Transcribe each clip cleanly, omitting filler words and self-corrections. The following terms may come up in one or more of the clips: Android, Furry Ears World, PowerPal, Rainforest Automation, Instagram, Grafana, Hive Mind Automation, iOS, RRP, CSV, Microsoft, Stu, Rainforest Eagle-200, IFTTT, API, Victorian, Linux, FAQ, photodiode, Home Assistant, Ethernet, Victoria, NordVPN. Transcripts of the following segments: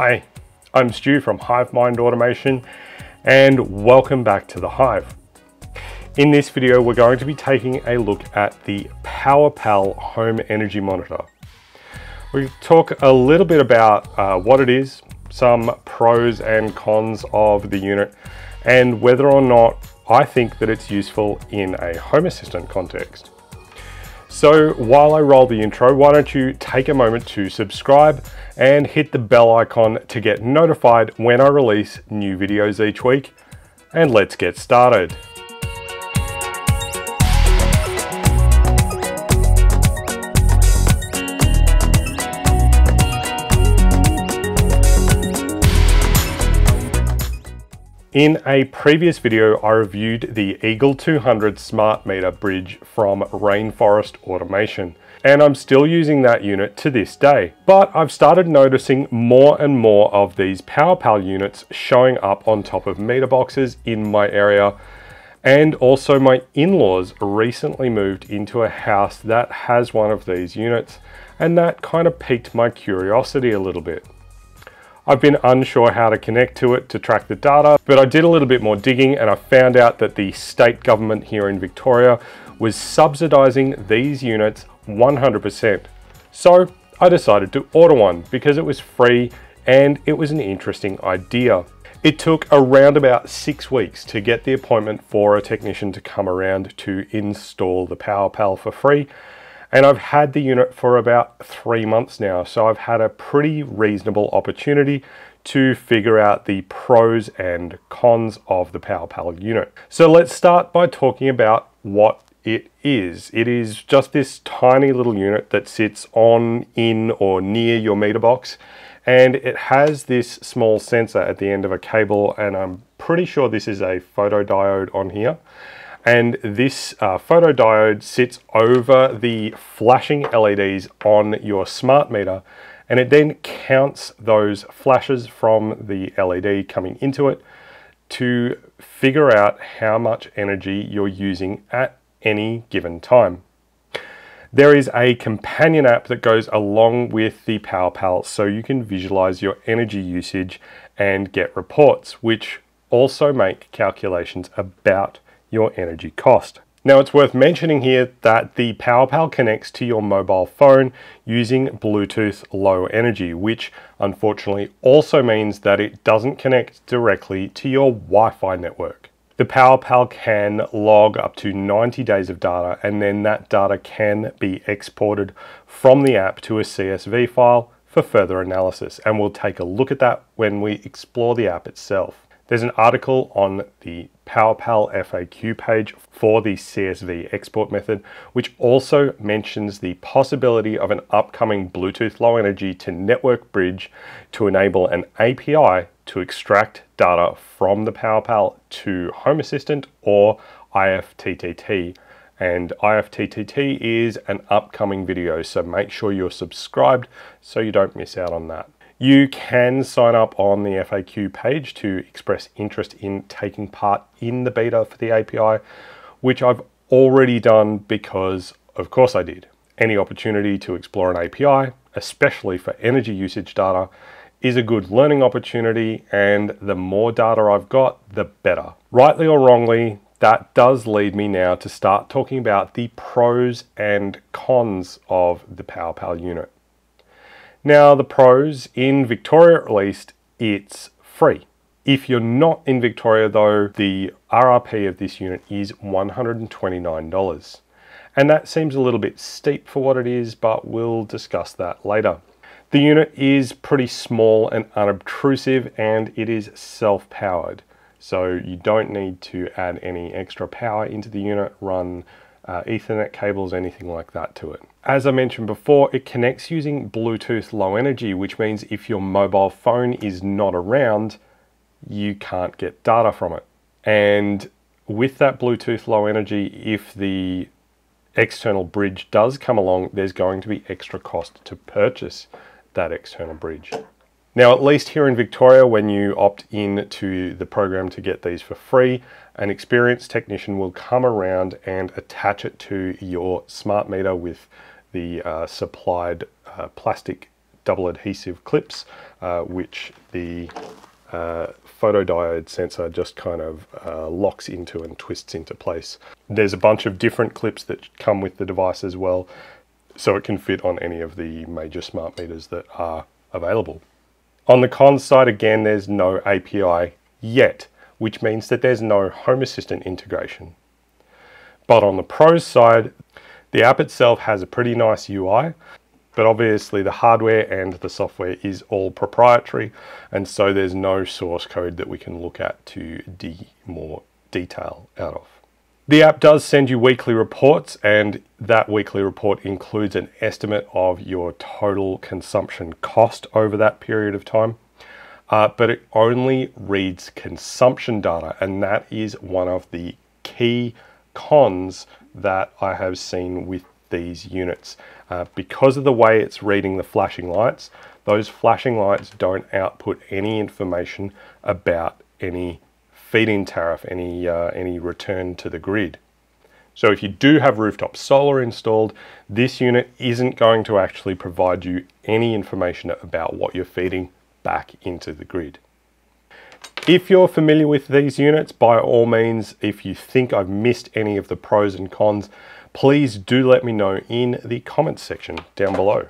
Hi, I'm Stu from Hive Mind Automation and welcome back to the Hive. In this video, we're going to be taking a look at the PowerPal Home Energy Monitor. We'll talk a little bit about what it is, some pros and cons of the unit, and whether or not I think that it's useful in a Home Assistant context. So while I roll the intro, why don't you take a moment to subscribe and hit the bell icon to get notified when I release new videos each week, and let's get started. In a previous video, I reviewed the Eagle-200 smart meter bridge from Rainforest Automation, and I'm still using that unit to this day. But I've started noticing more and more of these PowerPal units showing up on top of meter boxes in my area, and also my in-laws recently moved into a house that has one of these units, and that kind of piqued my curiosity a little bit. I've been unsure how to connect to it to track the data, but I did a little bit more digging and I found out that the state government here in Victoria was subsidizing these units 100%. So I decided to order one because it was free and it was an interesting idea. It took around about 6 weeks to get the appointment for a technician to come around to install the PowerPal for free. And I've had the unit for about 3 months now, so I've had a pretty reasonable opportunity to figure out the pros and cons of the PowerPal unit. So let's start by talking about what it is. It is just this tiny little unit that sits on, in, or near your meter box, and it has this small sensor at the end of a cable, and I'm pretty sure this is a photodiode on here. And this photodiode sits over the flashing LEDs on your smart meter, and it then counts those flashes from the LED coming into it to figure out how much energy you're using at any given time. There is a companion app that goes along with the PowerPal, so you can visualize your energy usage and get reports, which also make calculations about your energy cost. Now, it's worth mentioning here that the PowerPal connects to your mobile phone using Bluetooth Low Energy, which unfortunately also means that it doesn't connect directly to your Wi-Fi network. The PowerPal can log up to 90 days of data, and then that data can be exported from the app to a CSV file for further analysis, and we'll take a look at that when we explore the app itself. There's an article on the PowerPal FAQ page for the CSV export method, which also mentions the possibility of an upcoming Bluetooth Low Energy to network bridge to enable an API to extract data from the PowerPal to Home Assistant or IFTTT. And IFTTT is an upcoming video, so make sure you're subscribed so you don't miss out on that. You can sign up on the FAQ page to express interest in taking part in the beta for the API, which I've already done because, of course, I did. Any opportunity to explore an API, especially for energy usage data, is a good learning opportunity, and the more data I've got, the better. Rightly or wrongly, that does lead me now to start talking about the pros and cons of the PowerPal unit. Now, the pros: in Victoria at least, it's free. If you're not in Victoria though, the RRP of this unit is $129. And that seems a little bit steep for what it is, but we'll discuss that later. The unit is pretty small and unobtrusive, and it is self-powered. So you don't need to add any extra power into the unit, run Ethernet cables, anything like that to it. As I mentioned before, it connects using Bluetooth Low Energy, which means if your mobile phone is not around, you can't get data from it. And with that Bluetooth Low Energy, if the external bridge does come along, there's going to be extra cost to purchase that external bridge. Now, at least here in Victoria, when you opt in to the program to get these for free, an experienced technician will come around and attach it to your smart meter with the supplied plastic double adhesive clips, which the photodiode sensor just kind of locks into and twists into place. There's a bunch of different clips that come with the device as well, so it can fit on any of the major smart meters that are available. On the cons side, again, there's no API yet, which means that there's no Home Assistant integration. But on the pros side, the app itself has a pretty nice UI, but obviously the hardware and the software is all proprietary, and so there's no source code that we can look at to dig more detail out of. The app does send you weekly reports, and that weekly report includes an estimate of your total consumption cost over that period of time, but it only reads consumption data, and that is one of the key cons that I have seen with these units. Because of the way it's reading the flashing lights, those flashing lights don't output any information about any feed-in tariff, any return to the grid. So if you do have rooftop solar installed, this unit isn't going to actually provide you any information about what you're feeding back into the grid. If you're familiar with these units, by all means, if you think I've missed any of the pros and cons, please do let me know in the comments section down below.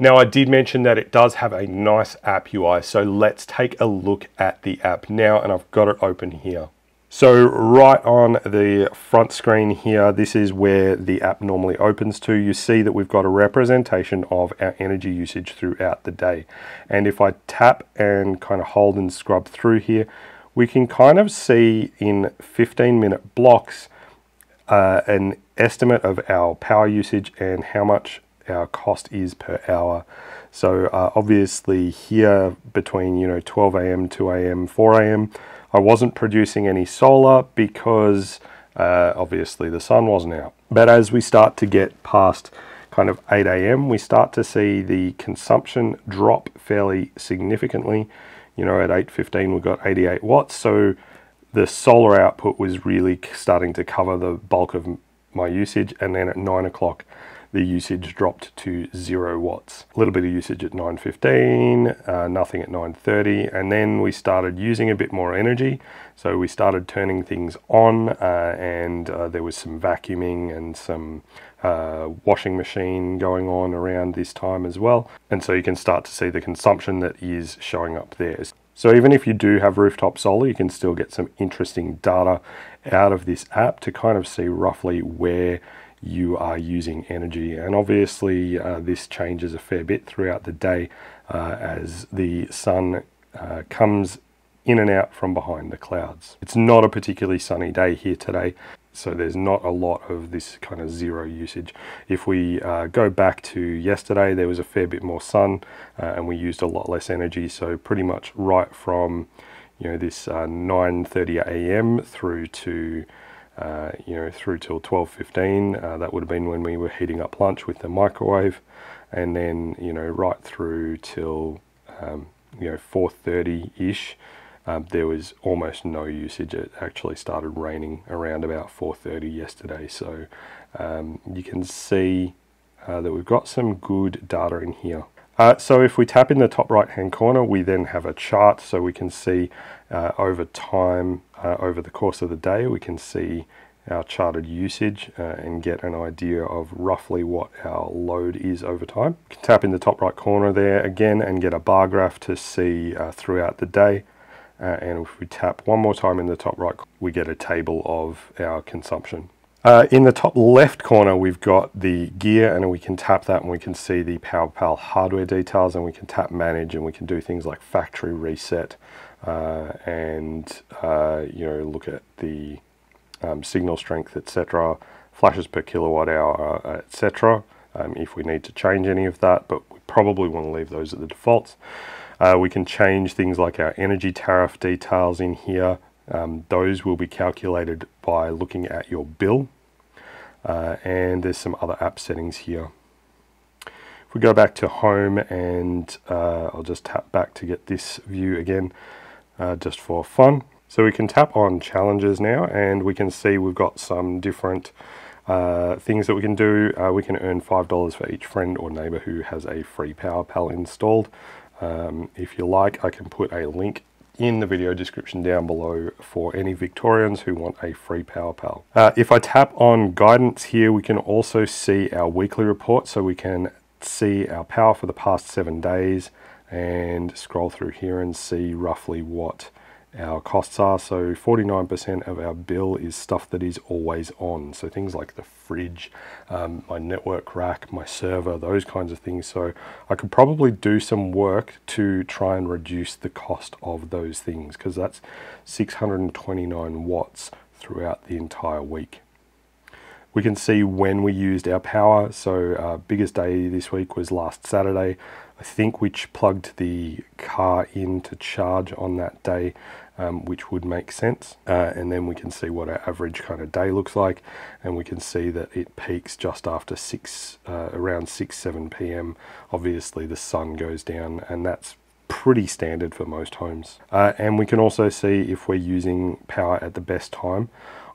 Now, I did mention that it does have a nice app UI, so let's take a look at the app now, and I've got it open here. So right on the front screen here, this is where the app normally opens to. You see that we've got a representation of our energy usage throughout the day. And if I tap and kind of hold and scrub through here, we can kind of see in 15-minute blocks an estimate of our power usage and how much our cost is per hour. So obviously here between 12 a.m., 2 a.m., 4 a.m., I wasn't producing any solar because obviously the sun wasn't out. But as we start to get past kind of 8 a.m., we start to see the consumption drop fairly significantly. At 8:15 we got 88 watts, so the solar output was really starting to cover the bulk of my usage, and then at 9 o'clock the usage dropped to 0 watts. A little bit of usage at 9:15, nothing at 9:30, and then we started using a bit more energy. So we started turning things on, and there was some vacuuming and some washing machine going on around this time as well. And so you can start to see the consumption that is showing up there. So even if you do have rooftop solar, you can still get some interesting data out of this app to kind of see roughly where you are using energy. And obviously this changes a fair bit throughout the day as the sun comes in and out from behind the clouds. It's not a particularly sunny day here today, so there's not a lot of this kind of zero usage. If we go back to yesterday, there was a fair bit more sun and we used a lot less energy. So pretty much right from this 9:30 a.m. through to through till 12:15, that would have been when we were heating up lunch with the microwave, and then right through till 4:30-ish, there was almost no usage. It actually started raining around about 4:30 yesterday, so you can see that we've got some good data in here. So if we tap in the top right hand corner, we then have a chart, so we can see over time, over the course of the day, we can see our charted usage and get an idea of roughly what our load is over time. You can tap in the top right corner there again and get a bar graph to see throughout the day. And if we tap one more time in the top right, we get a table of our consumption. In the top left corner, we've got the gear, and we can tap that and we can see the PowerPal hardware details, and we can tap manage, and we can do things like factory reset and look at the signal strength, etc., flashes per kilowatt hour, etc., if we need to change any of that, but we probably want to leave those at the defaults. We can change things like our energy tariff details in here. Those will be calculated by looking at your bill, and there's some other app settings here. If we go back to home, and I'll just tap back to get this view again just for fun. So we can tap on challenges now, and we can see we've got some different things that we can do. We can earn $5 for each friend or neighbor who has a free PowerPal installed. If you like, I can put a link in the video description down below for any Victorians who want a free PowerPal. If I tap on guidance here, we can also see our weekly report, so we can see our power for the past 7 days and scroll through here and see roughly what our costs are. So 49% of our bill is stuff that is always on, so things like the fridge, my network rack, my server, those kinds of things. So I could probably do some work to try and reduce the cost of those things, because that's 629 watts throughout the entire week. We can see when we used our power, so biggest day this week was last Saturday. I think we plugged the car in to charge on that day, which would make sense. And then we can see what our average kind of day looks like, and we can see that it peaks just after around 6-7 p.m. Obviously the sun goes down, and that's pretty standard for most homes. And we can also see if we're using power at the best time.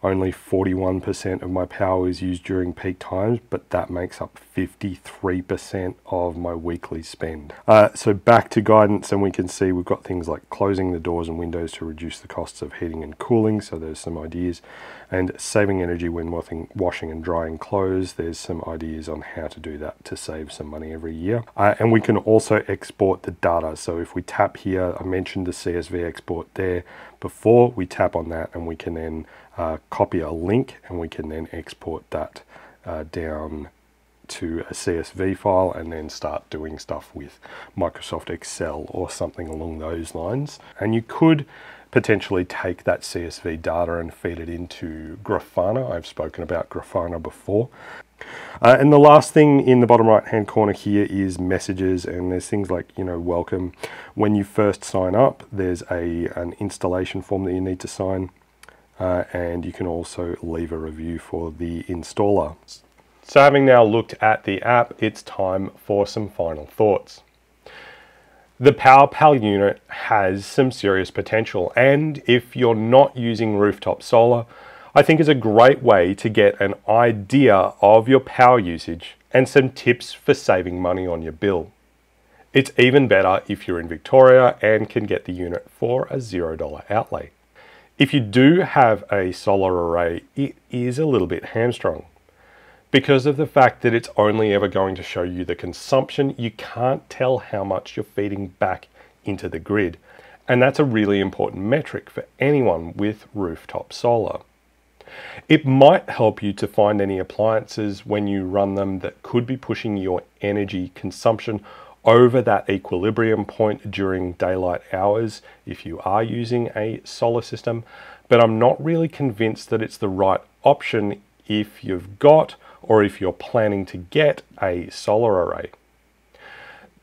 Only 41% of my power is used during peak times, but that makes up 53% of my weekly spend. So back to guidance, and we can see we've got things like closing the doors and windows to reduce the costs of heating and cooling, so there's some ideas, and saving energy when washing and drying clothes. There's some ideas on how to do that to save some money every year. And we can also export the data. So if we tap here, I mentioned the CSV export there before, we tap on that and we can then copy a link, and we can then export that down to a CSV file and then start doing stuff with Microsoft Excel or something along those lines. And you could potentially take that CSV data and feed it into Grafana. I've spoken about Grafana before. And the last thing in the bottom right hand corner here is messages, and there's things like, you know, welcome. When you first sign up, there's an installation form that you need to sign. And you can also leave a review for the installer. So having now looked at the app, it's time for some final thoughts. The PowerPal unit has some serious potential, and if you're not using rooftop solar, I think it's a great way to get an idea of your power usage and some tips for saving money on your bill. It's even better if you're in Victoria and can get the unit for a $0 outlay. If you do have a solar array, it is a little bit hamstrung because of the fact that it's only ever going to show you the consumption. You can't tell how much you're feeding back into the grid, and that's a really important metric for anyone with rooftop solar. It might help you to find any appliances when you run them that could be pushing your energy consumption over that equilibrium point during daylight hours if you are using a solar system, but I'm not really convinced that it's the right option if you've got or if you're planning to get a solar array.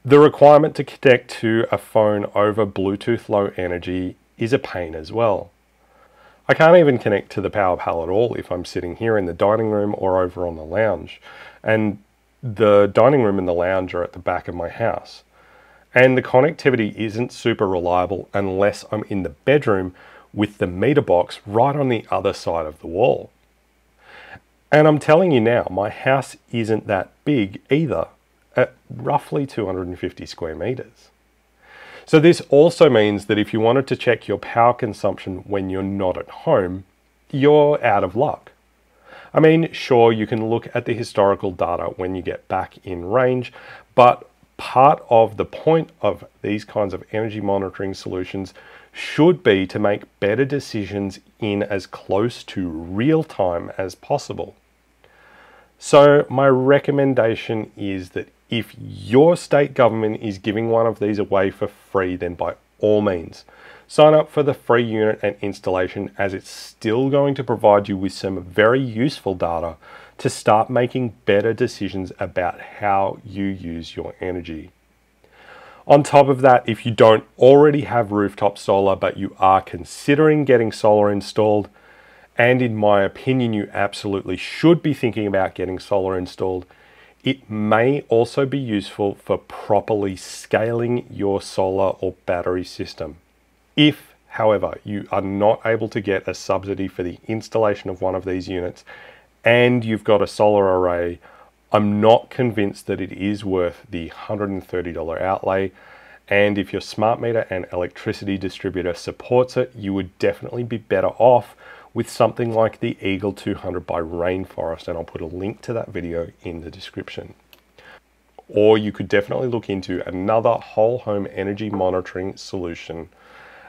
The requirement to connect to a phone over Bluetooth Low Energy is a pain as well. I can't even connect to the PowerPal at all if I'm sitting here in the dining room or over on the lounge, and the dining room and the lounge are at the back of my house, and the connectivity isn't super reliable unless I'm in the bedroom with the meter box right on the other side of the wall. And I'm telling you now, my house isn't that big either, at roughly 250 square meters. So this also means that if you wanted to check your power consumption when you're not at home, you're out of luck. I mean, sure, you can look at the historical data when you get back in range, but part of the point of these kinds of energy monitoring solutions should be to make better decisions in as close to real time as possible. So my recommendation is that if your state government is giving one of these away for free, then by all means, sign up for the free unit and installation, as it's still going to provide you with some very useful data to start making better decisions about how you use your energy. On top of that, if you don't already have rooftop solar, but you are considering getting solar installed, and in my opinion, you absolutely should be thinking about getting solar installed, it may also be useful for properly scaling your solar or battery system. If, however, you are not able to get a subsidy for the installation of one of these units and you've got a solar array, I'm not convinced that it is worth the $130 outlay. And if your smart meter and electricity distributor supports it, you would definitely be better off with something like the Eagle-200 by Rainforest, and I'll put a link to that video in the description. Or you could definitely look into another whole home energy monitoring solution,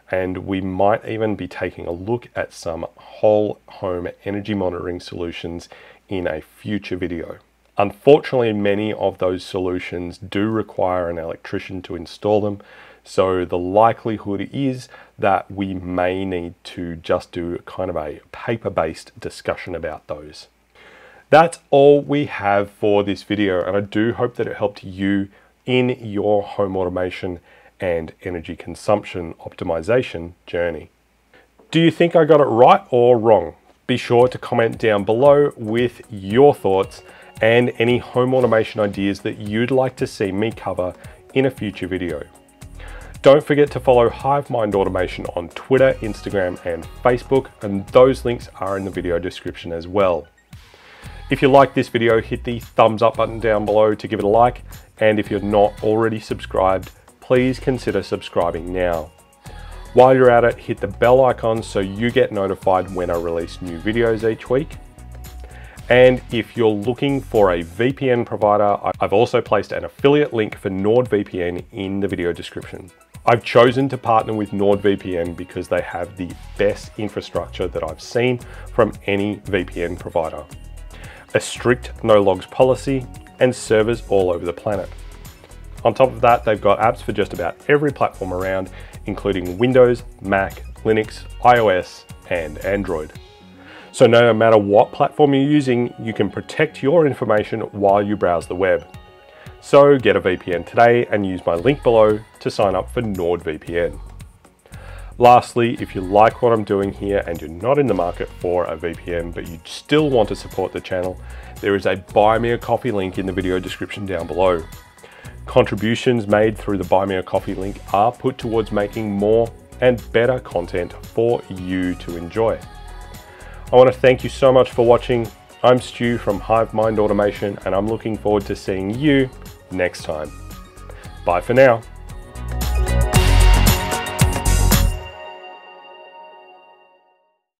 and we might even be taking a look at some whole home energy monitoring solutions in a future video. Unfortunately, many of those solutions do require an electrician to install them, so the likelihood is that we may need to just do kind of a paper-based discussion about those. That's all we have for this video, and I do hope that it helped you in your home automation and energy consumption optimization journey. Do you think I got it right or wrong? Be sure to comment down below with your thoughts and any home automation ideas that you'd like to see me cover in a future video. Don't forget to follow Hive Mind Automation on Twitter, Instagram, and Facebook, and those links are in the video description as well. If you like this video, hit the thumbs up button down below to give it a like, and if you're not already subscribed, please consider subscribing now. While you're at it, hit the bell icon so you get notified when I release new videos each week. And if you're looking for a VPN provider, I've also placed an affiliate link for NordVPN in the video description. I've chosen to partner with NordVPN because they have the best infrastructure that I've seen from any VPN provider, a strict no-logs policy, and servers all over the planet. On top of that, they've got apps for just about every platform around, including Windows, Mac, Linux, iOS, and Android. So no matter what platform you're using, you can protect your information while you browse the web. So get a VPN today and use my link below to sign up for NordVPN. Lastly, if you like what I'm doing here and you're not in the market for a VPN, but you still want to support the channel, there is a Buy Me a Coffee link in the video description down below. Contributions made through the Buy Me a Coffee link are put towards making more and better content for you to enjoy. I want to thank you so much for watching. I'm Stu from Hive Mind Automation, and I'm looking forward to seeing you next time. Bye for now.